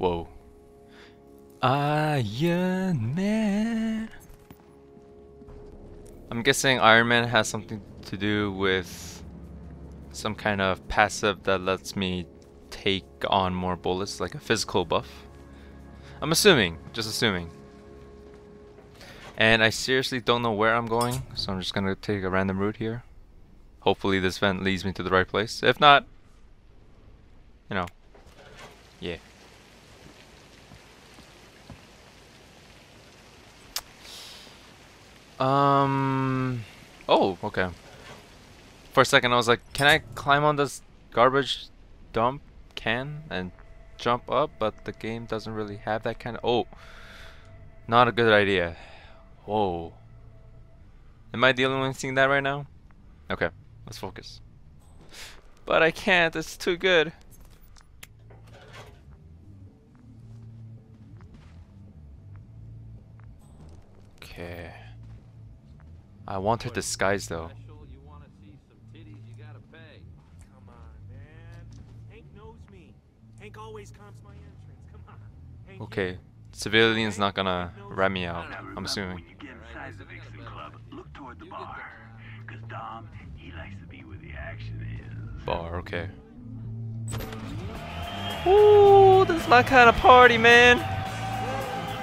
Whoa. Iron Man. I'm guessing Iron Man has something to do with some kind of passive that lets me take on more bullets, like a physical buff. I'm assuming, just assuming. And I seriously don't know where I'm going, so I'm just gonna take a random route here. Hopefully this vent leads me to the right place. If not, you know, yeah. Oh, okay. For a second I was like, can I climb on this garbage dump can and jump up? But the game doesn't really have that kind of... Oh, not a good idea. Whoa. Am I the only one seeing that right now? Okay, let's focus. But I can't, it's too good. Okay. I want her disguise though. Okay, civilian's not gonna rat me out, I'm assuming. Bar, okay. Ooh, this is my kind of party, man.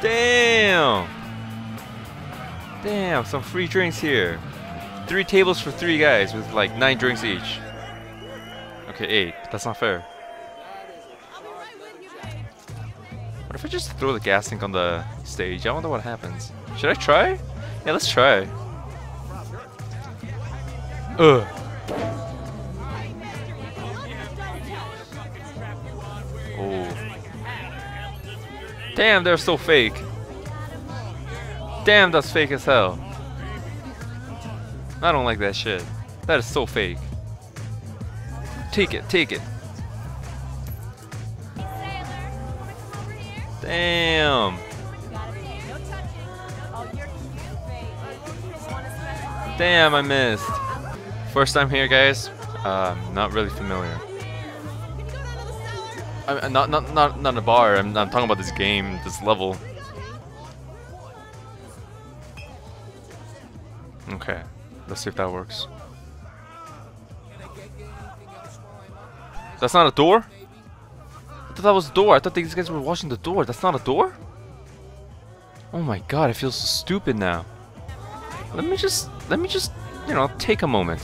Damn. Damn, some free drinks here. 3 tables for 3 guys with like 9 drinks each. Okay, 8. That's not fair. What if I just throw the gas tank on the stage? I wonder what happens. Should I try? Yeah, let's try. Ugh. Oh. Damn, they're so fake. Damn, that's fake as hell. I don't like that shit. That is so fake. Take it, take it. Damn. Damn, I missed. First time here, guys. Not really familiar. I'm not a bar. I'm talking about this game, this level. Okay, let's see if that works. That's not a door? I thought that was a door. I thought these guys were watching the door. That's not a door? Oh my god, I feel so stupid now. Let me just, you know, take a moment.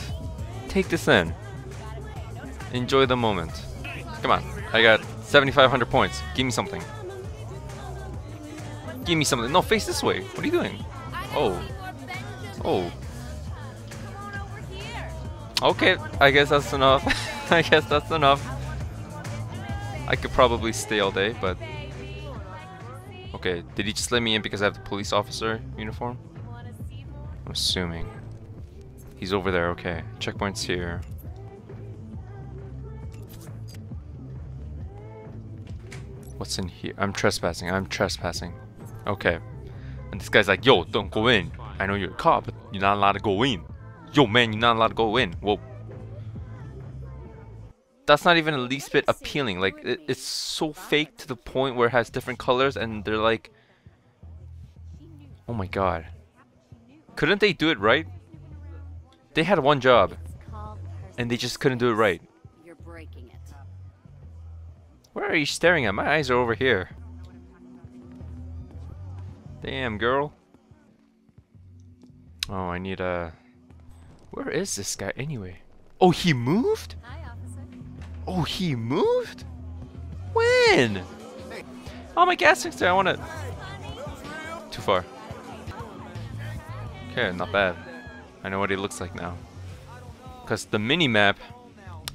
Take this in. Enjoy the moment. Come on, I got 7,500 points. Give me something. Give me something. No, face this way. What are you doing? Oh. Oh. Okay, I guess that's enough. I guess that's enough. I could probably stay all day, but... Okay, did he just let me in because I have the police officer uniform? I'm assuming. He's over there, okay. Checkpoint's here. What's in here? I'm trespassing, I'm trespassing. Okay. And this guy's like, yo, don't go in. I know you're a cop, but you're not allowed to go in. Yo, man, you're not allowed to go in. Whoa. That's not even the least bit appealing. Like, it's so fake to the point where it has different colors and they're like... Oh my god. Couldn't they do it right? They had one job. And they just couldn't do it right. Where are you staring at? My eyes are over here. Damn, girl. Oh, I need a... Where is this guy anyway? Oh, he moved? Hi, officer. Oh, he moved? When? Oh, my gas tank's there. I want to... Too far. Okay, not bad. I know what he looks like now. Because the mini-map...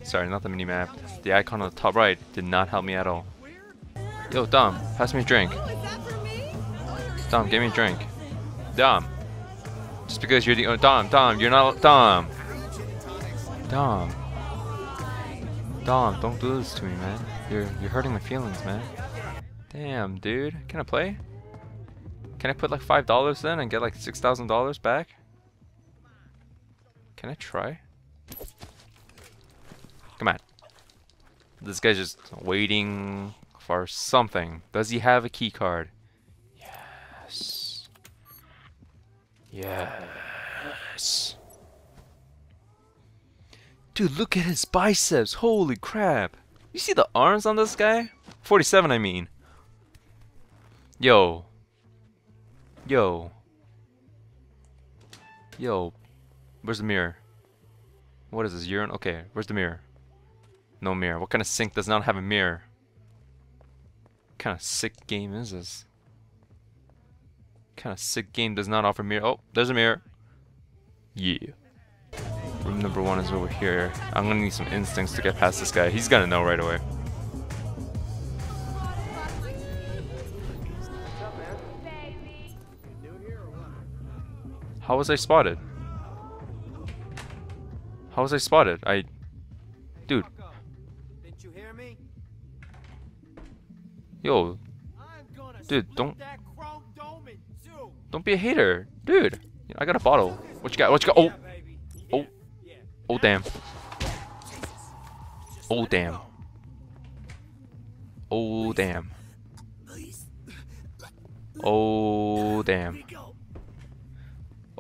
Sorry, not the mini-map. The icon on the top right did not help me at all. Yo, Dom, pass me a drink. Dom, give me a drink. Dom. Just because you're the Dom, you're not Dom, don't do this to me, man. You're hurting my feelings, man. Damn, dude. Can I play? Can I put like $5 in and get like $6,000 back? Can I try? Come on. This guy's just waiting stuff or something. Does he have a key card? Yes. Yes. Dude, look at his biceps. Holy crap. You see the arms on this guy? 47, I mean. Yo. Yo. Yo. Where's the mirror? What is this, urine? Okay, where's the mirror? No mirror. What kind of sink does not have a mirror? What kind of sick game is this? What kind of sick game does not offer mirror? Oh, there's a mirror. Yeah. Room number one is over here. I'm gonna need some instincts to get past this guy. He's gonna know right away. How was I spotted? How was I spotted? Dude. Didn't you hear me? Yo. Dude, don't be a hater. Dude. I got a bottle. What you got? What you got? Oh. Oh. Oh, damn. Oh, damn. Oh, damn. Oh, damn.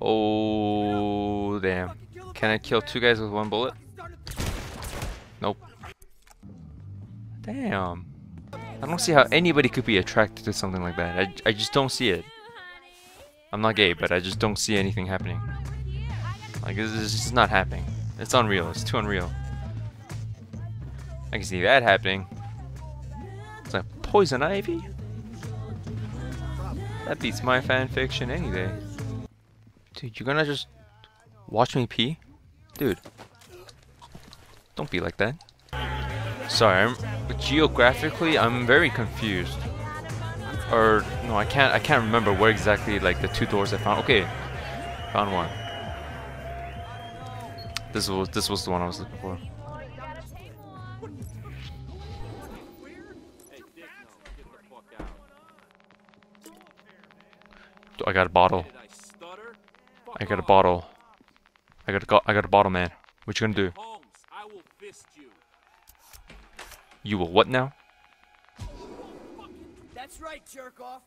Oh, damn. Can I kill two guys with one bullet? Nope. Damn. I don't see how anybody could be attracted to something like that. I just don't see it. I'm not gay, but I just don't see anything happening. Like, this is just not happening. It's unreal. It's too unreal. I can see that happening. It's like poison ivy? That beats my fanfiction any day. Dude, you're gonna just watch me pee? Dude. Don't be like that. Sorry, but geographically, I'm very confused. Or no, I can't remember where exactly like the two doors I found. Okay, found one. This was the one I was looking for. I got a bottle. I got a bottle. I got a bottle, man. What you gonna do? You will what now? That's right, jerk off.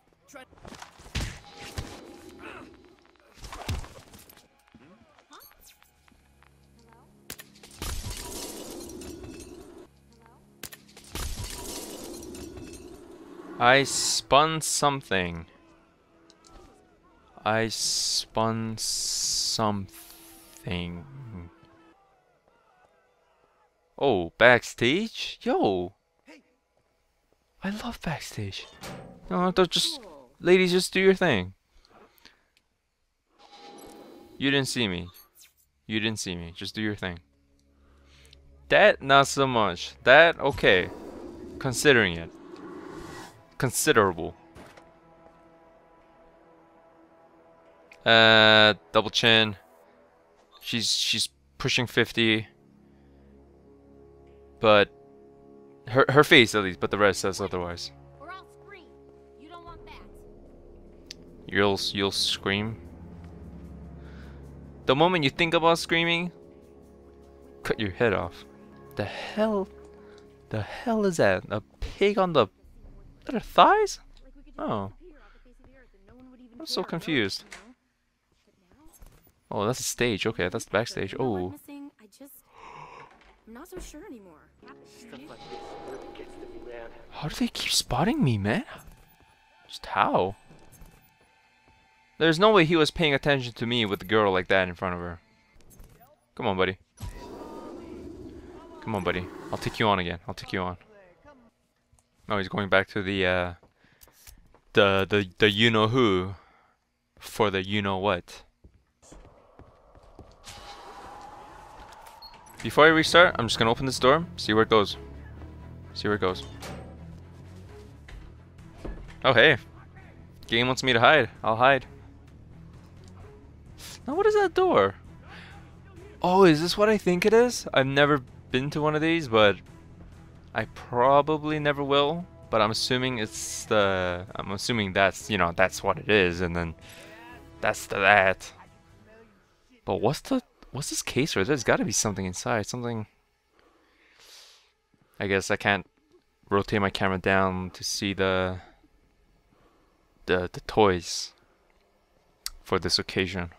I spun something. I spun something. Oh, backstage? Yo! I love backstage. No, don't just... Ladies, just do your thing. You didn't see me. You didn't see me. Just do your thing. That, not so much. That, okay. Considering it. Considerable. Double chin. She's pushing 50. But her face at least, but the rest says otherwise. Or I'll scream. You don't want that. You'll scream. The moment you think about screaming, cut your head off. The hell is that? A pig on the are thighs? Oh, I'm so confused. Oh, that's the stage. Okay, that's the backstage. Oh. I'm not so sure anymore. How do they keep spotting me, man? Just how? There's no way he was paying attention to me with a girl like that in front of her. Come on, buddy. Come on, buddy. I'll take you on again. I'll take you on. Oh, he's going back to the you know who for the you know what. Before I restart, I'm just gonna open this door, see where it goes. See where it goes. Oh, hey. Game wants me to hide. I'll hide. Now, what is that door? Oh, is this what I think it is? I've never been to one of these, but I probably never will. But I'm assuming it's the... I'm assuming that's, you know, that's what it is, and then that's the that. But what's the... What's this case for? There's got to be something inside. Something. I guess I can't rotate my camera down to see the toys for this occasion.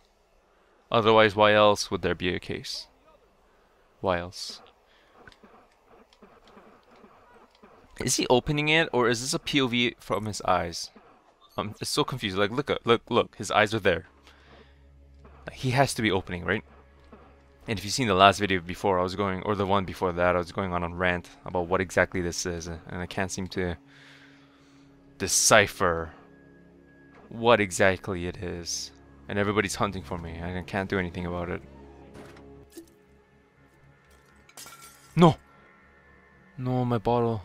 Otherwise, why else would there be a case? Why else? Is he opening it, or is this a POV from his eyes? I'm just so confused. Like, look, his eyes are there. He has to be opening, right? And if you've seen the last video before, I was going, or the one before that, I was going on a rant about what exactly this is, and I can't seem to decipher what exactly it is. And everybody's hunting for me, and I can't do anything about it. No! No, my bottle.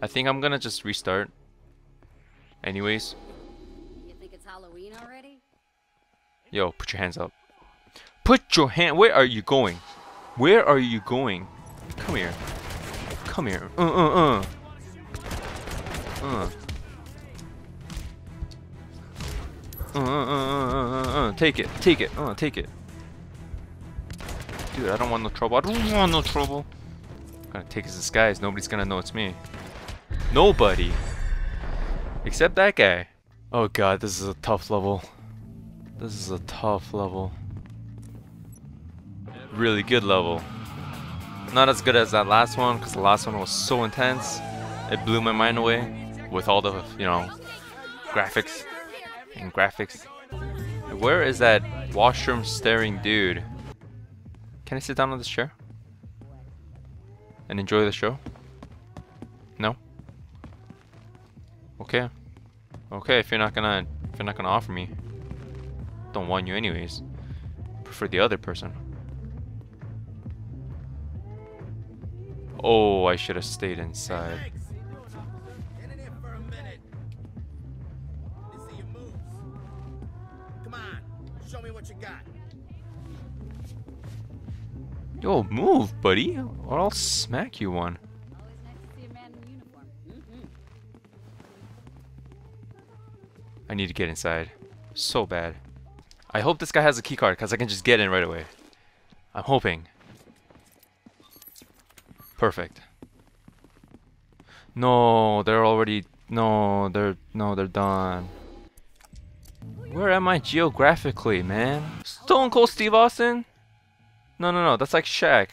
I think I'm gonna just restart. Anyways. You think it's Halloween already? Yo, put your hands up. Put your hand. Where are you going? Where are you going? Come here. Come here. Take it. Take it. Take it. Dude, I don't want no trouble. I don't want no trouble. I'm gonna take his disguise. Nobody's gonna know it's me. Nobody. Except that guy. Oh god, this is a tough level. This is a tough level. Really good level. Not as good as that last one, because the last one was so intense. It blew my mind away with all the, you know, graphics and graphics. Where is that washroom staring dude? Can I sit down on this chair and enjoy the show? No? Okay. Okay, if you're not gonna offer me. Don't want you anyways. Prefer the other person. Oh, I should have stayed inside. Hey, get in here for a minute. Let's see your moves. Come on, show me what you got. Yo, move, buddy, or I'll smack you one. Always nice to see a man in uniform. Mm-hmm. I need to get inside so bad. I hope this guy has a keycard, because I can just get in right away. I'm hoping. Perfect. No, they're already... No, they're done. Where am I geographically, man? Stone Cold Steve Austin? No, that's like Shaq.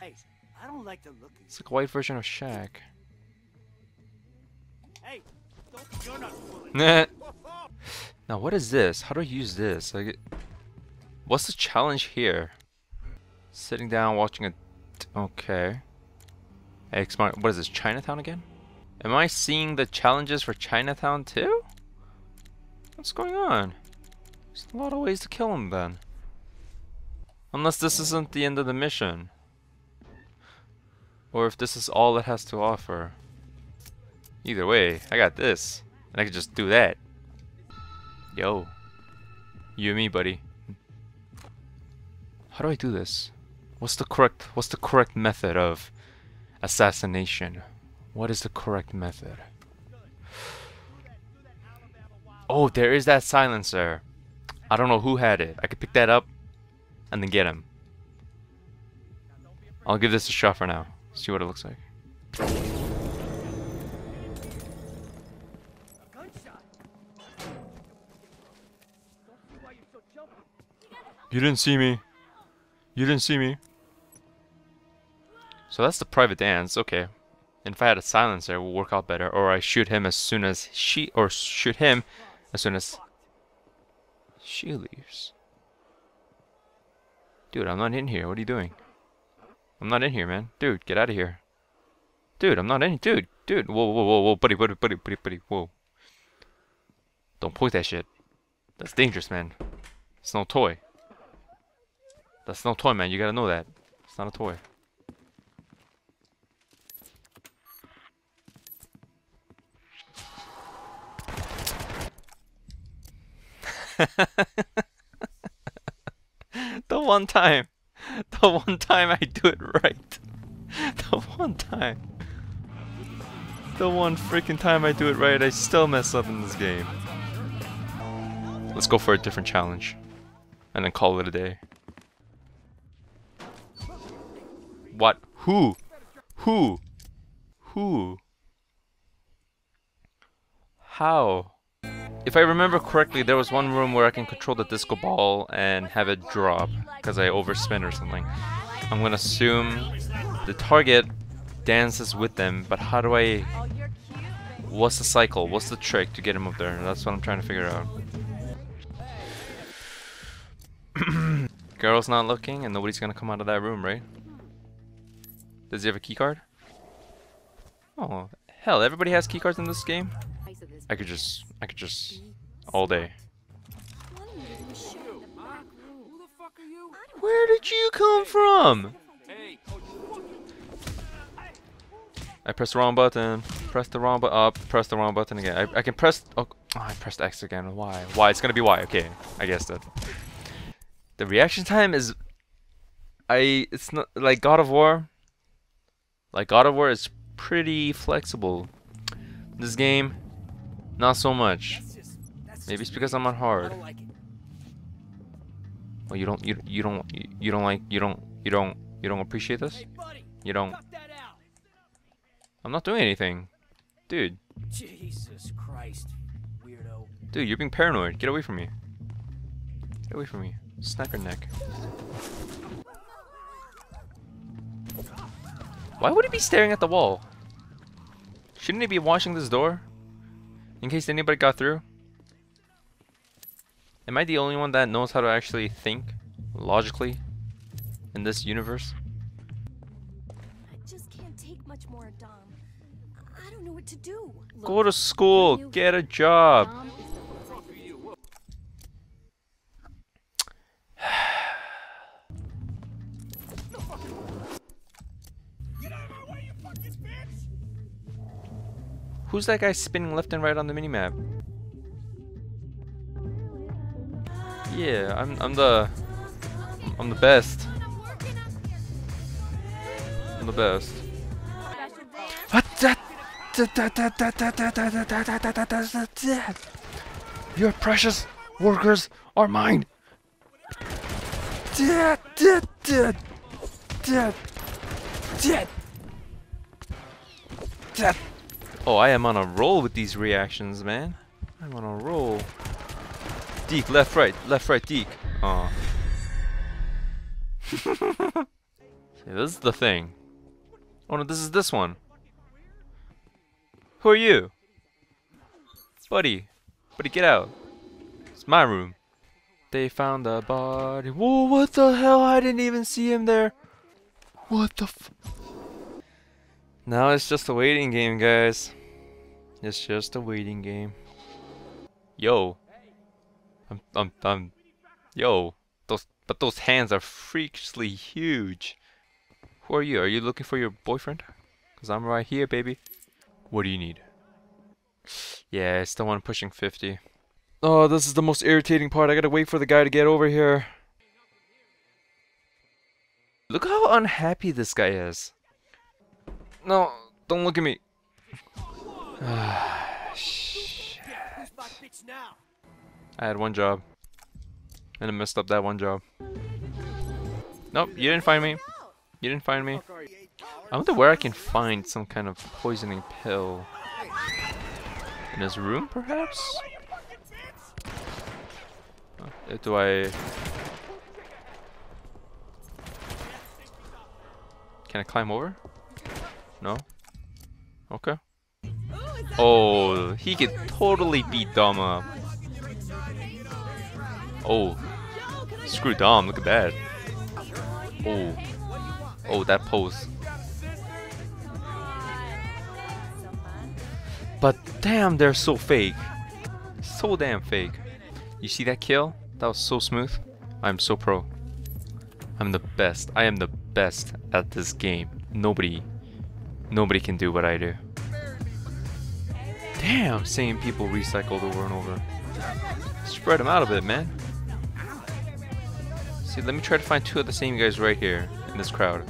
Hey, I don't like the look. It's like a white version of Shaq. Hey, you're not fooling. Now what is this? How do I use this? Like, what's the challenge here? Sitting down, watching a... Okay. X mark. What is this? Chinatown again? Am I seeing the challenges for Chinatown too? What's going on? There's a lot of ways to kill him then. Unless this isn't the end of the mission. Or if this is all it has to offer. Either way, I got this. And I can just do that. Yo, you and me, buddy. How do I do this? What's the correct method of assassination? What is the correct method? Oh, there is that silencer. I don't know who had it. I could pick that up and then get him. I'll give this a shot for now. See what it looks like. You didn't see me. You didn't see me. So that's the private dance, okay. And if I had a silencer, it would work out better. Or I shoot him as soon as she, or shoot him as soon as she leaves. Dude, I'm not in here. What are you doing? I'm not in here, man. Dude, get out of here. Dude, I'm not in here. Dude. Whoa, buddy, whoa. Don't point that shit. That's dangerous, man. It's no toy. That's no toy, man. You gotta know that. It's not a toy. The one time I do it right. The one freaking time I do it right, I still mess up in this game. Let's go for a different challenge. And then call it a day. What? Who? Who? Who? How? If I remember correctly, there was one room where I can control the disco ball and have it drop because I overspin or something. I'm gonna assume the target dances with them, but how do I... What's the cycle? What's the trick to get him up there? That's what I'm trying to figure out. Girl's not looking and nobody's gonna come out of that room, right? Does he have a keycard? Oh, hell, everybody has keycards in this game? I could just all day. Where did you come from? I pressed the wrong button. Press the wrong button up. Press the wrong button again. I can press. Oh, I pressed X again. Why? Why? It's gonna be Y. Okay, I guessed it. The reaction time is. It's not like God of War. Like God of War is pretty flexible. This game, not so much. Maybe it's because I'm on hard. Well, you don't appreciate this. You don't. I'm not doing anything. Dude. Jesus Christ, weirdo. Dude, you're being paranoid. Get away from me. Get away from me. Snap your neck. Why would he be staring at the wall? Shouldn't he be watching this door? In case anybody got through? Am I the only one that knows how to actually think logically in this universe? To do. Go to school, get a job. Who's that guy spinning left and right on the minimap? Yeah, I'm the best. What that? Your precious workers are mine. Oh, I am on a roll with these reactions, man. I'm on a roll. Deke, left, right, Deke. Oh. See, this is the thing. Oh no, this is this one. Who are you? Buddy. Buddy, get out. It's my room. They found the body. Whoa, what the hell? I didn't even see him there. What the f... Now it's just a waiting game, guys. It's just a waiting game. Yo. Yo. But those hands are freakishly huge. Who are you? Are you looking for your boyfriend? Because I'm right here, baby. What do you need? Yeah, it's the one pushing 50. Oh, this is the most irritating part. I gotta wait for the guy to get over here. Look how unhappy this guy is. No, don't look at me. Shit. I had one job. And I messed up that one job. Nope, you didn't find me. You didn't find me. I wonder where I can find some kind of poisoning pill. In his room, perhaps? Do I... Can I climb over? No? Okay. Oh, he could totally beat Dom up. Oh. Screw Dom, look at that. Oh. Oh, that pose. But damn, they're so fake. So damn fake. You see that kill? That was so smooth. I'm so pro. I'm the best. I am the best at this game. Nobody can do what I do. Damn, same people recycled over and over. Spread them out a bit, man. See, let me try to find two of the same guys right here in this crowd.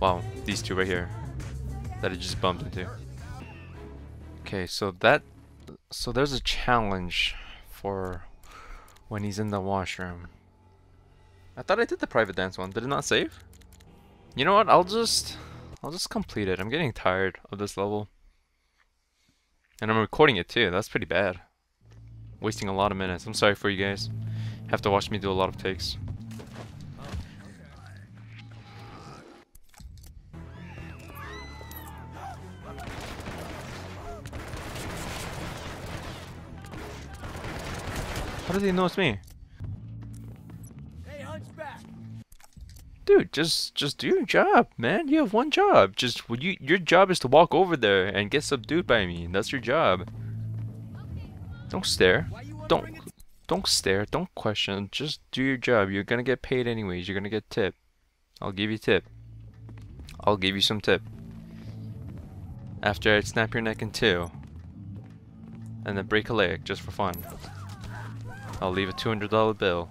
Wow, these two right here that I just bumped into. Okay, so there's a challenge for when he's in the washroom. I thought I did the private dance one. Did it not save? You know what? I'll just complete it. I'm getting tired of this level. And I'm recording it too. That's pretty bad. Wasting a lot of minutes. I'm sorry for you guys. Have to watch me do a lot of takes. How do they know it's me? Hey, hunchback. Dude, just do your job, man. You have one job. Just your job is to walk over there and get subdued by me. That's your job. Don't stare. Don't stare. Don't question. Just do your job. You're gonna get paid anyways. You're gonna get tip. I'll give you tip. I'll give you some tip. After I snap your neck in two. And then break a leg just for fun. I'll leave a $200 bill.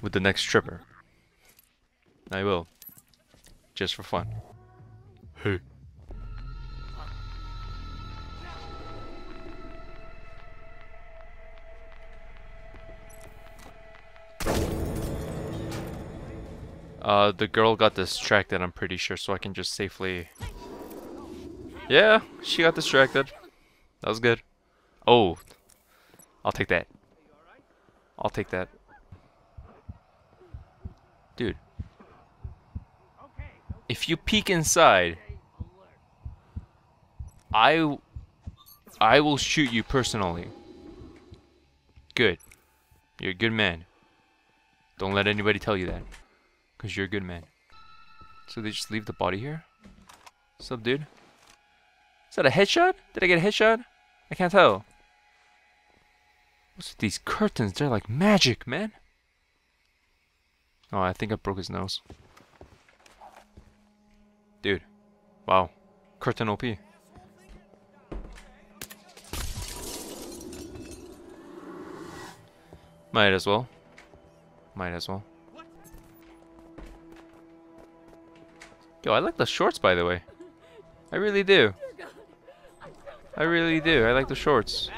With the next stripper. I will. Just for fun. Hey. The girl got distracted, I'm pretty sure, so I can just safely... Yeah, she got distracted. That was good. Oh. I'll take that. I'll take that. Dude, if you peek inside, I will shoot you personally. Good. You're a good man. Don't let anybody tell you that, because you're a good man. So they just leave the body here? What's up, dude? Is that a headshot? Did I get a headshot? I can't tell. What's with these curtains? They're like magic, man. Oh, I think I broke his nose. Dude. Wow. Curtain OP. Might as well. Might as well. Yo, I like the shorts, by the way. I really do. I really do. I like the shorts.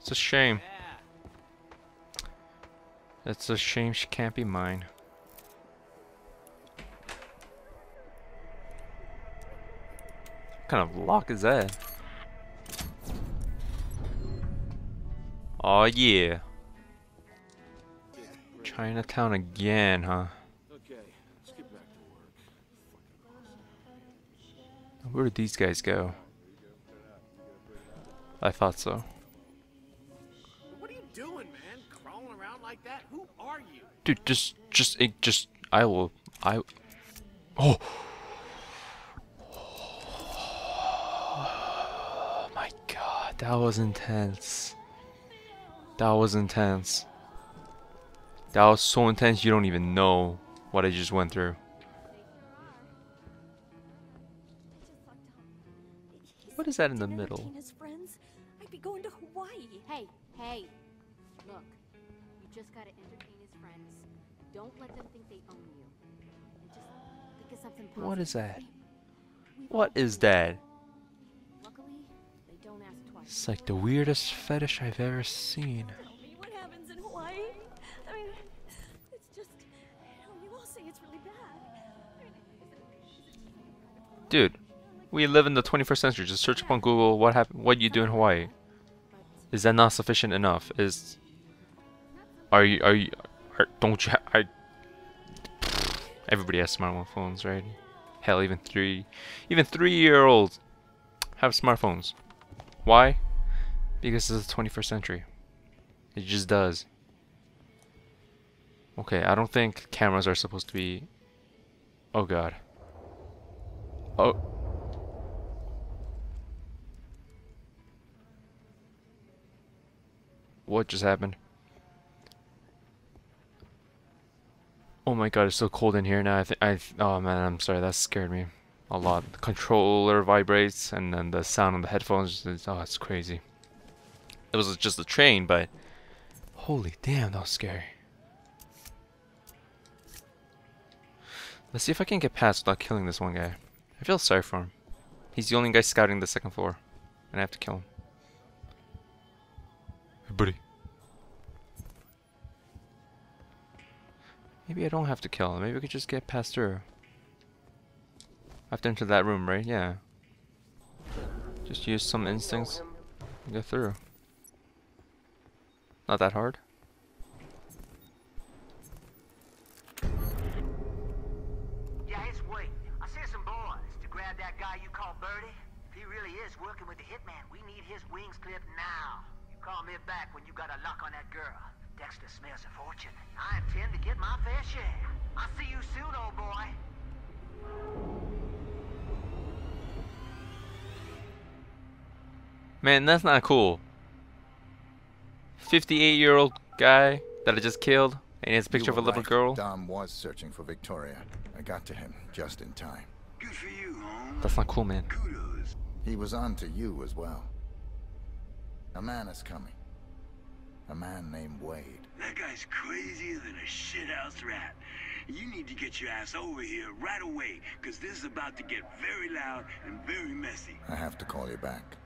It's a shame. It's a shame she can't be mine. What kind of lock is that? Oh yeah. Chinatown again, huh? Okay, let's get back to work. Where did these guys go? I thought so. What are you doing, man? Crawling around like that? Who are you? Dude, Oh. Oh my god, that was intense. That was intense. That was so intense you don't even know what I just went through. What is that in the middle? Going to Hawaii. Hey, hey. Look, you just gotta entertain his friends. Don't let them think they own you. And just think of something positive. What is that? What is that? Luckily, they don't ask twice. It's like the weirdest fetish I've ever seen. Tell me what happens in Hawaii. I mean, it's just, you know, you all say it's really bad. Dude, we live in the 21st century. Just search up on Google what happened, what you do in Hawaii. Is that not sufficient enough? Everybody has smartphones, right? Hell, even 3-year-olds have smartphones. Why? Because it's the 21st century. It just does. Okay, I don't think cameras are supposed to be... Oh god. Oh... What just happened? Oh my god, it's so cold in here now. Oh man, I'm sorry, that scared me a lot. The controller vibrates and then the sound on the headphones is, oh, it's crazy. It was just a train, but holy damn, that was scary. Let's see if I can get past without killing this one guy. I feel sorry for him. He's the only guy scouting the second floor and I have to kill him. Buddy. Maybe I don't have to kill him. Maybe we could just get past through. I have to enter that room, right? Yeah. Just use some instincts and get through. Not that hard. Yeah, it's Wade. I sent some boys to grab that guy you call Birdie. If he really is working with the hitman, we need his wings clipped now. You call me back when you got a lock on that girl. Dexter smells a fortune. I intend to get my fair share. I'll see you soon, old boy. Man, that's not cool. 58-year-old guy that I just killed, and his picture of a little girl. Dom was searching for Victoria. I got to him just in time. Good for you, Holmes. That's not cool, man. Kudos. He was on to you as well. A man is coming. A man named Wade. That guy's crazier than a shithouse rat. You need to get your ass over here right away, because this is about to get very loud and very messy. I have to call you back.